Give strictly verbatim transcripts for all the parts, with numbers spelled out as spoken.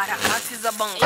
harakati za bangi.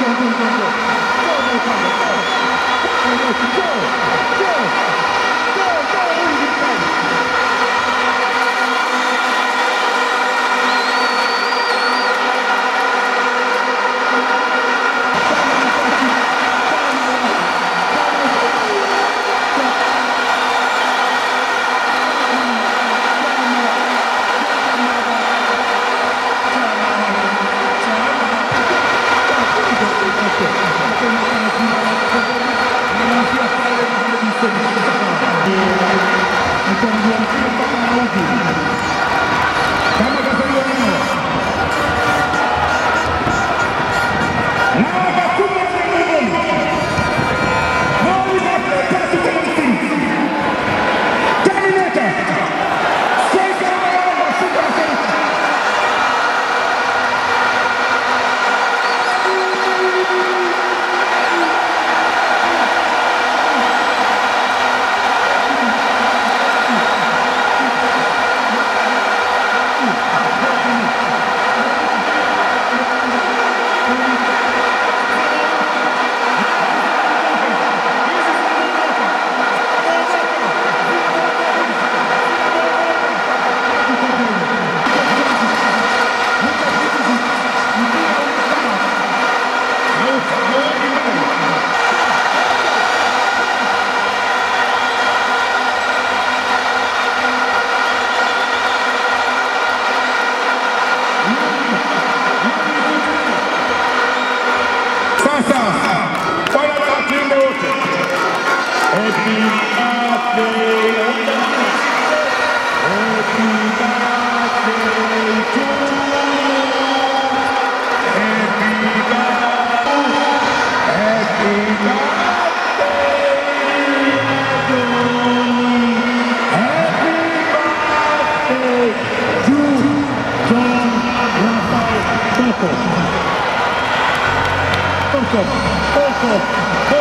Go, go, go, go. Welcome, welcome, welcome.